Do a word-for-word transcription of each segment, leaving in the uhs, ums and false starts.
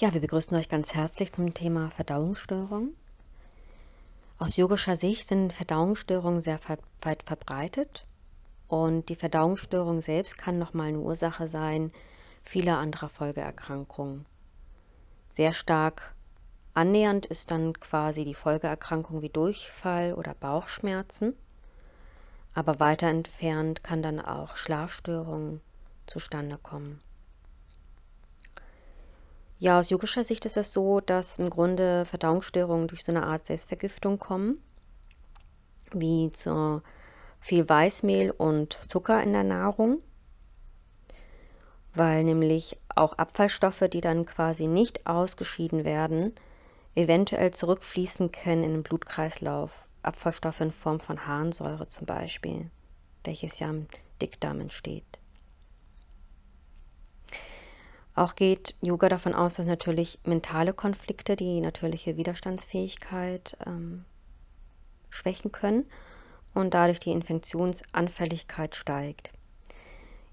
Ja, wir begrüßen euch ganz herzlich zum Thema Verdauungsstörungen. Aus yogischer Sicht sind Verdauungsstörungen sehr weit verbreitet und die Verdauungsstörung selbst kann nochmal eine Ursache sein vieler anderer Folgeerkrankungen. Sehr stark annähernd ist dann quasi die Folgeerkrankung wie Durchfall oder Bauchschmerzen, aber weiter entfernt kann dann auch Schlafstörungen zustande kommen. Ja, aus yogischer Sicht ist es so, dass im Grunde Verdauungsstörungen durch so eine Art Selbstvergiftung kommen, wie zu viel Weißmehl und Zucker in der Nahrung, weil nämlich auch Abfallstoffe, die dann quasi nicht ausgeschieden werden, eventuell zurückfließen können in den Blutkreislauf. Abfallstoffe in Form von Harnsäure zum Beispiel, welches ja im Dickdarm entsteht. Auch geht Yoga davon aus, dass natürlich mentale Konflikte die natürliche Widerstandsfähigkeit ähm, schwächen können und dadurch die Infektionsanfälligkeit steigt.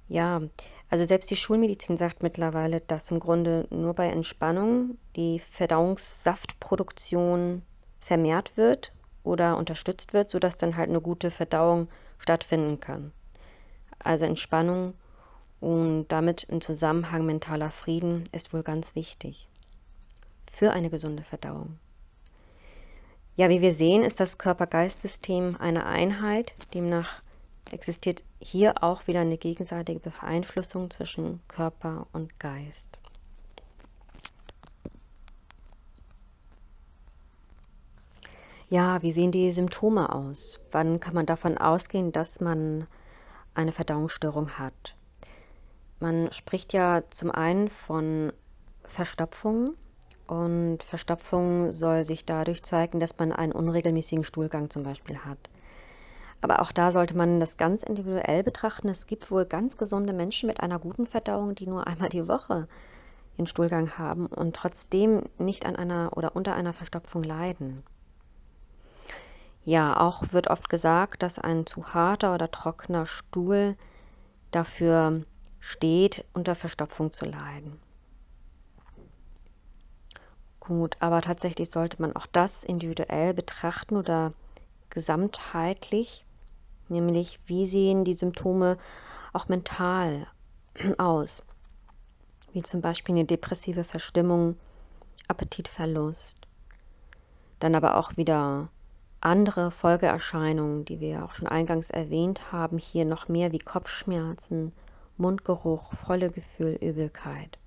Ja, also selbst die Schulmedizin sagt mittlerweile, dass im Grunde nur bei Entspannung die Verdauungssaftproduktion vermehrt wird oder unterstützt wird, sodass dann halt eine gute Verdauung stattfinden kann. Also Entspannung und damit im Zusammenhang mentaler Frieden ist wohl ganz wichtig für eine gesunde Verdauung. Ja, wie wir sehen, ist das Körper-Geist-System eine Einheit. Demnach existiert hier auch wieder eine gegenseitige Beeinflussung zwischen Körper und Geist. Ja, wie sehen die Symptome aus? Wann kann man davon ausgehen, dass man eine Verdauungsstörung hat? Man spricht ja zum einen von Verstopfung und Verstopfung soll sich dadurch zeigen, dass man einen unregelmäßigen Stuhlgang zum Beispiel hat. Aber auch da sollte man das ganz individuell betrachten. Es gibt wohl ganz gesunde Menschen mit einer guten Verdauung, die nur einmal die Woche den Stuhlgang haben und trotzdem nicht an einer oder unter einer Verstopfung leiden. Ja, auch wird oft gesagt, dass ein zu harter oder trockener Stuhl dafür steht, unter Verstopfung zu leiden. Gut, aber tatsächlich sollte man auch das individuell betrachten oder gesamtheitlich, nämlich wie sehen die Symptome auch mental aus, wie zum Beispiel eine depressive Verstimmung, Appetitverlust, dann aber auch wieder andere Folgeerscheinungen, die wir auch schon eingangs erwähnt haben, hier noch mehr wie Kopfschmerzen, Mundgeruch, Völlegefühl, Übelkeit.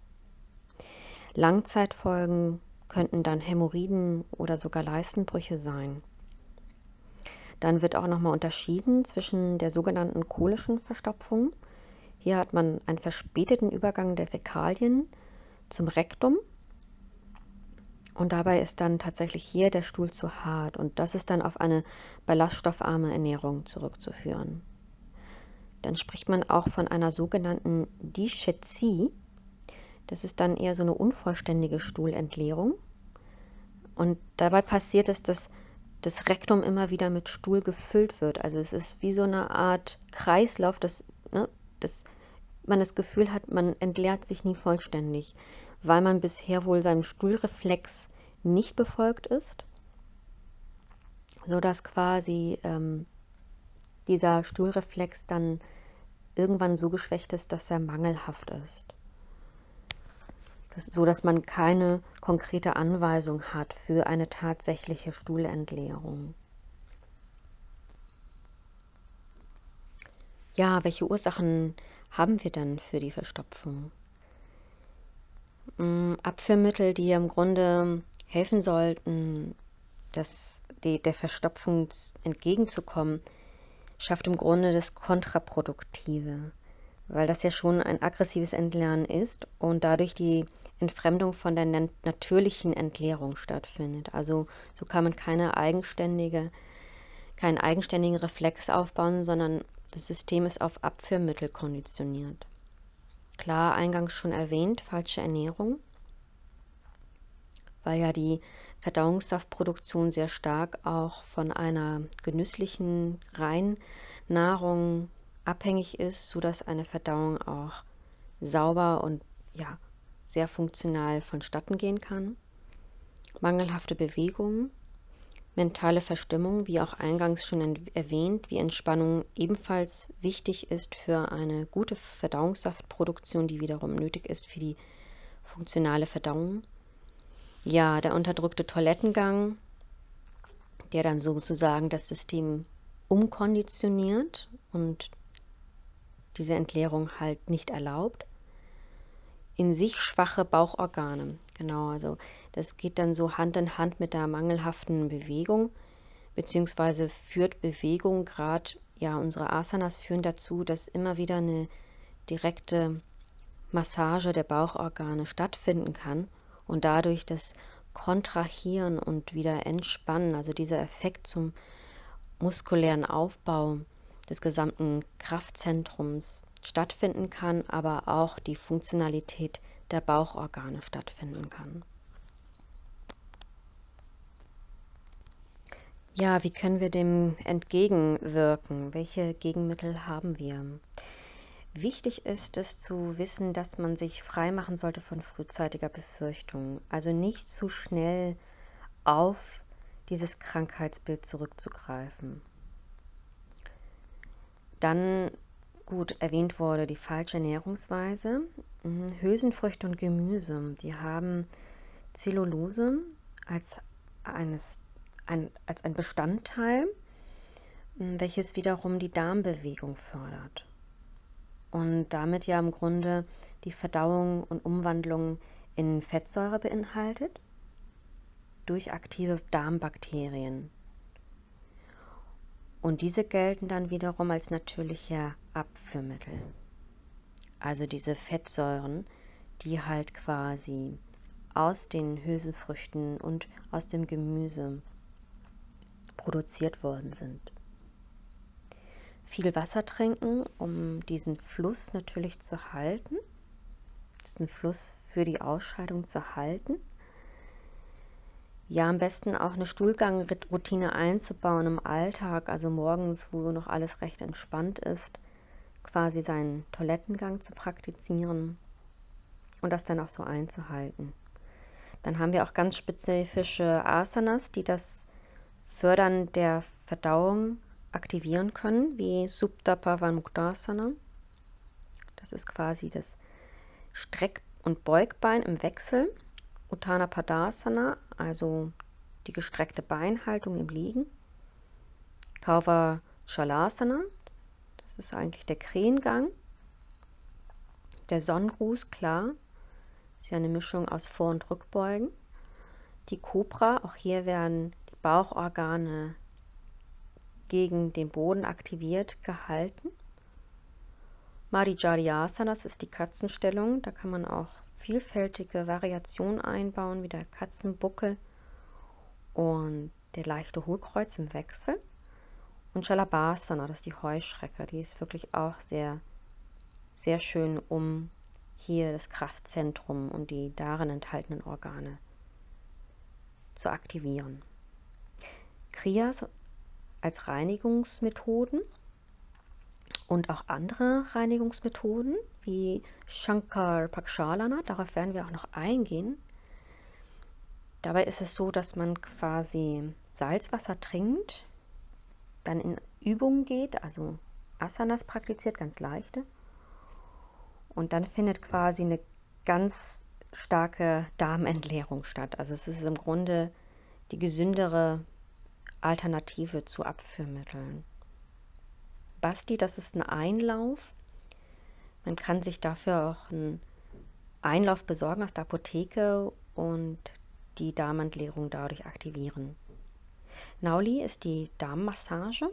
Langzeitfolgen könnten dann Hämorrhoiden oder sogar Leistenbrüche sein. Dann wird auch nochmal unterschieden zwischen der sogenannten kolischen Verstopfung. Hier hat man einen verspäteten Übergang der Fäkalien zum Rektum. Und dabei ist dann tatsächlich hier der Stuhl zu hart und das ist dann auf eine ballaststoffarme Ernährung zurückzuführen. Dann spricht man auch von einer sogenannten Dyspepsie. Das ist dann eher so eine unvollständige Stuhlentleerung. Und dabei passiert es, dass das Rektum immer wieder mit Stuhl gefüllt wird. Also es ist wie so eine Art Kreislauf, dass, ne, dass man das Gefühl hat, man entleert sich nie vollständig, weil man bisher wohl seinem Stuhlreflex nicht befolgt ist, sodass quasi ähm, dieser Stuhlreflex dann irgendwann so geschwächt ist, dass er mangelhaft ist. Das, sodass man keine konkrete Anweisung hat für eine tatsächliche Stuhlentleerung. Ja, welche Ursachen haben wir dann für die Verstopfung? Abführmittel, die im Grunde helfen sollten, dass die, der Verstopfung entgegenzukommen, schafft im Grunde das Kontraproduktive, weil das ja schon ein aggressives Entleeren ist und dadurch die Entfremdung von der natürlichen Entleerung stattfindet. Also so kann man keine eigenständige, keinen eigenständigen Reflex aufbauen, sondern das System ist auf Abführmittel konditioniert. Klar, eingangs schon erwähnt, falsche Ernährung, weil ja die Verdauungssaftproduktion sehr stark auch von einer genüsslichen, reinen Nahrung abhängig ist, sodass eine Verdauung auch sauber und ja, sehr funktional vonstatten gehen kann, mangelhafte Bewegung, mentale Verstimmung, wie auch eingangs schon erwähnt, wie Entspannung ebenfalls wichtig ist für eine gute Verdauungssaftproduktion, die wiederum nötig ist für die funktionale Verdauung. Ja, der unterdrückte Toilettengang, der dann sozusagen das System umkonditioniert und diese Entleerung halt nicht erlaubt. In sich schwache Bauchorgane, genau, also das geht dann so Hand in Hand mit der mangelhaften Bewegung, beziehungsweise führt Bewegung gerade, ja, unsere Asanas führen dazu, dass immer wieder eine direkte Massage der Bauchorgane stattfinden kann und dadurch das Kontrahieren und wieder Entspannen, also dieser Effekt zum muskulären Aufbau des gesamten Kraftzentrums stattfinden kann, aber auch die Funktionalität der Bauchorgane stattfinden kann. Ja, wie können wir dem entgegenwirken? Welche Gegenmittel haben wir? Wichtig ist es zu wissen, dass man sich frei machen sollte von frühzeitiger Befürchtung, also nicht zu schnell auf dieses Krankheitsbild zurückzugreifen. Dann gut erwähnt wurde die falsche Ernährungsweise. Hülsenfrüchte und Gemüse, die haben Zellulose als, eines, ein, als ein Bestandteil, welches wiederum die Darmbewegung fördert und damit ja im Grunde die Verdauung und Umwandlung in Fettsäure beinhaltet durch aktive Darmbakterien. Und diese gelten dann wiederum als natürliche Abführmittel. Also diese Fettsäuren, die halt quasi aus den Hülsenfrüchten und aus dem Gemüse produziert worden sind. Viel Wasser trinken, um diesen Fluss natürlich zu halten, diesen Fluss für die Ausscheidung zu halten. Ja, am besten auch eine Stuhlgangroutine einzubauen im Alltag, also morgens, wo noch alles recht entspannt ist, quasi seinen Toilettengang zu praktizieren und das dann auch so einzuhalten. Dann haben wir auch ganz spezifische Asanas, die das Fördern der Verdauung aktivieren können, wie Supta Parvamuktasana. Das ist quasi das Streck- und Beugbein im Wechsel. Utana Padasana, also die gestreckte Beinhaltung im Liegen. Kauva Chalasana, das ist eigentlich der Krähengang. Der Sonnengruß, klar, ist ja eine Mischung aus Vor- und Rückbeugen. Die Kobra, auch hier werden die Bauchorgane gegen den Boden aktiviert gehalten. Marjaryasana, das ist die Katzenstellung, da kann man auch vielfältige Variationen einbauen, wie der Katzenbuckel und der leichte Hohlkreuz im Wechsel. Und Shalabhasana, das ist die Heuschrecke, die ist wirklich auch sehr, sehr schön, um hier das Kraftzentrum und die darin enthaltenen Organe zu aktivieren. Kriyas als Reinigungsmethoden und auch andere Reinigungsmethoden wie Shankar Pakshalana, darauf werden wir auch noch eingehen. Dabei ist es so, dass man quasi Salzwasser trinkt, dann in Übungen geht, also Asanas praktiziert, ganz leichte, und dann findet quasi eine ganz starke Darmentleerung statt. Also es ist im Grunde die gesündere Alternative zu Abführmitteln. Basti, das ist ein Einlauf. Man kann sich dafür auch einen Einlauf besorgen aus der Apotheke und die Darmentleerung dadurch aktivieren. Nauli ist die Darmmassage.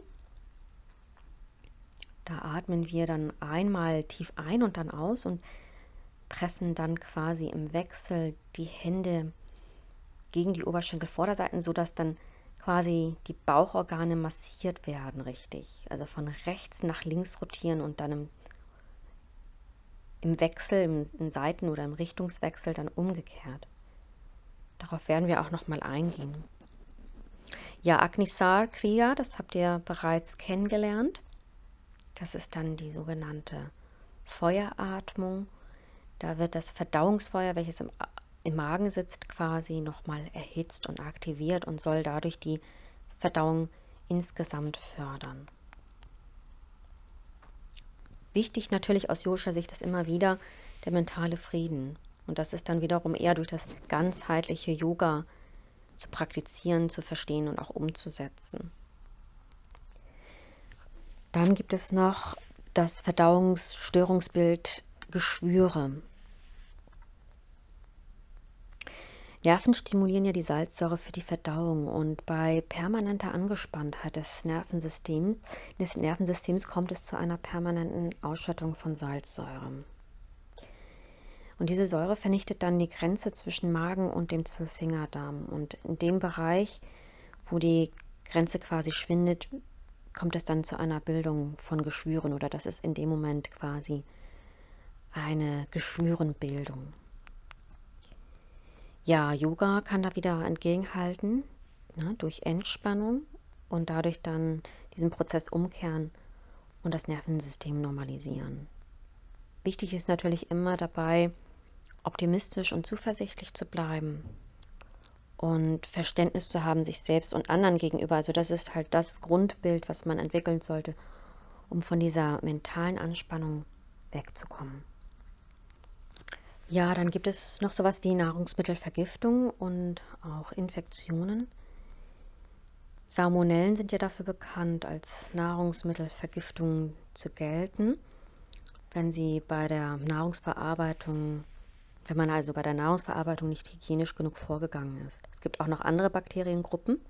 Da atmen wir dann einmal tief ein und dann aus und pressen dann quasi im Wechsel die Hände gegen die Oberschenkelvorderseiten, sodass dann quasi die Bauchorgane massiert werden, richtig. Also von rechts nach links rotieren und dann im, im Wechsel, im, im Seiten- oder im Richtungswechsel dann umgekehrt. Darauf werden wir auch nochmal eingehen. Ja, Agnisar Kriya, das habt ihr bereits kennengelernt. Das ist dann die sogenannte Feueratmung, Da wird das Verdauungsfeuer, welches im, im Magen sitzt, quasi nochmal erhitzt und aktiviert und soll dadurch die Verdauung insgesamt fördern. Wichtig natürlich aus Yosha-Sicht ist immer wieder der mentale Frieden. Und das ist dann wiederum eher durch das ganzheitliche Yoga zu praktizieren, zu verstehen und auch umzusetzen. Dann gibt es noch das Verdauungsstörungsbild Geschwüre. Nerven stimulieren ja die Salzsäure für die Verdauung, und bei permanenter Angespanntheit des Nervensystems, des Nervensystems kommt es zu einer permanenten Ausschüttung von Salzsäure. Und diese Säure vernichtet dann die Grenze zwischen Magen und dem Zwölffingerdarm. Und in dem Bereich, wo die Grenze quasi schwindet, kommt es dann zu einer Bildung von Geschwüren, oder das ist in dem Moment quasi eine Geschwürenbildung. Ja, Yoga kann da wieder entgegenhalten, ne, durch Entspannung und dadurch dann diesen Prozess umkehren und das Nervensystem normalisieren. Wichtig ist natürlich immer dabei, optimistisch und zuversichtlich zu bleiben und Verständnis zu haben, sich selbst und anderen gegenüber. Also das ist halt das Grundbild, was man entwickeln sollte, um von dieser mentalen Anspannung wegzukommen. Ja, dann gibt es noch sowas wie Nahrungsmittelvergiftung und auch Infektionen. Salmonellen sind ja dafür bekannt, als Nahrungsmittelvergiftung zu gelten, wenn sie bei der Nahrungsverarbeitung Wenn man also bei der Nahrungsverarbeitung nicht hygienisch genug vorgegangen ist. Es gibt auch noch andere Bakteriengruppen.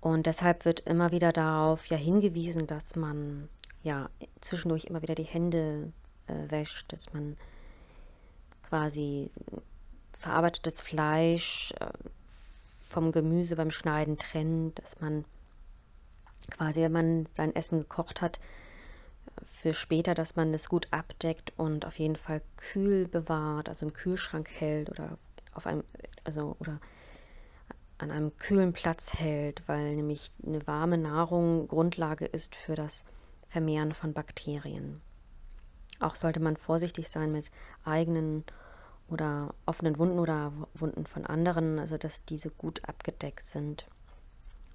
Und deshalb wird immer wieder darauf ja hingewiesen, dass man ja zwischendurch immer wieder die Hände äh, wäscht, dass man quasi verarbeitetes Fleisch äh, vom Gemüse beim Schneiden trennt, dass man quasi, wenn man sein Essen gekocht hat, für später, dass man das gut abdeckt und auf jeden Fall kühl bewahrt, also im Kühlschrank hält oder auf einem, also oder an einem kühlen Platz hält, weil nämlich eine warme Nahrung Grundlage ist für das Vermehren von Bakterien. Auch sollte man vorsichtig sein mit eigenen oder offenen Wunden oder Wunden von anderen, also dass diese gut abgedeckt sind,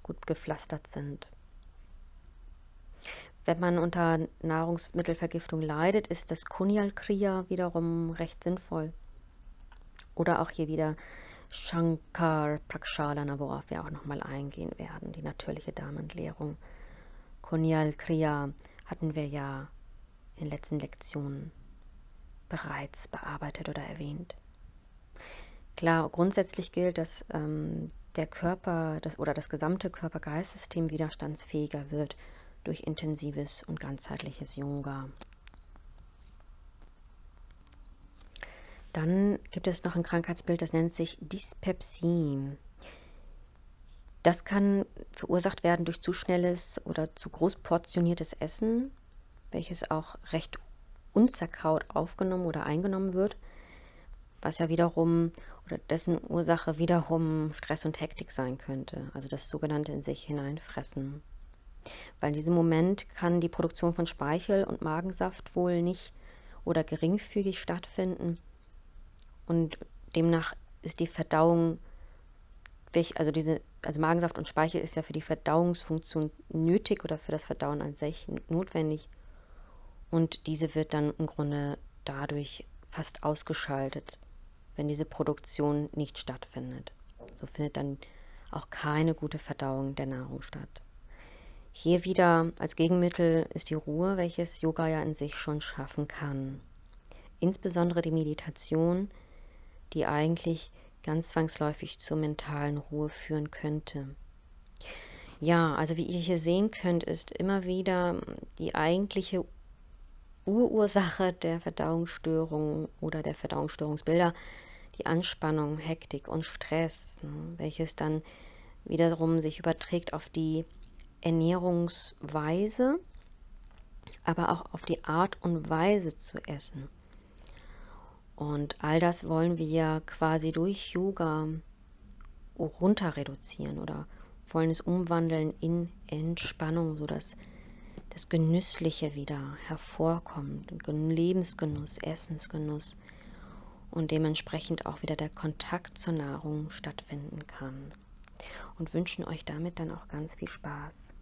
gut gepflastert sind. Wenn man unter Nahrungsmittelvergiftung leidet, ist das Kunjal Kriya wiederum recht sinnvoll. Oder auch hier wieder Shankar Pakshalana, worauf wir auch nochmal eingehen werden, die natürliche Darmentleerung. Kunjal Kriya hatten wir ja in den letzten Lektionen bereits bearbeitet oder erwähnt. Klar, grundsätzlich gilt, dass ähm, der Körper das, oder das gesamte Körper-Geist-System widerstandsfähiger wird durch intensives und ganzheitliches Yoga. Dann gibt es noch ein Krankheitsbild, das nennt sich Dyspepsie. Das kann verursacht werden durch zu schnelles oder zu groß portioniertes Essen, welches auch recht unzerkaut aufgenommen oder eingenommen wird, was ja wiederum oder dessen Ursache wiederum Stress und Hektik sein könnte, also das sogenannte in sich hineinfressen. Weil in diesem Moment kann die Produktion von Speichel und Magensaft wohl nicht oder geringfügig stattfinden, und demnach ist die Verdauung, also, diese, also Magensaft und Speichel ist ja für die Verdauungsfunktion nötig oder für das Verdauen an sich notwendig, und diese wird dann im Grunde dadurch fast ausgeschaltet, wenn diese Produktion nicht stattfindet. So findet dann auch keine gute Verdauung der Nahrung statt. Hier wieder als Gegenmittel ist die Ruhe, welches Yoga ja in sich schon schaffen kann. Insbesondere die Meditation, die eigentlich ganz zwangsläufig zur mentalen Ruhe führen könnte. Ja, also wie ihr hier sehen könnt, ist immer wieder die eigentliche Urursache der Verdauungsstörung oder der Verdauungsstörungsbilder die Anspannung, Hektik und Stress, welches dann wiederum sich überträgt auf die Ernährungsweise, aber auch auf die Art und Weise zu essen. Und all das wollen wir quasi durch Yoga runter reduzieren oder wollen es umwandeln in Entspannung, sodass das Genüssliche wieder hervorkommt, Lebensgenuss, Essensgenuss und dementsprechend auch wieder der Kontakt zur Nahrung stattfinden kann. Und wünschen euch damit dann auch ganz viel Spaß.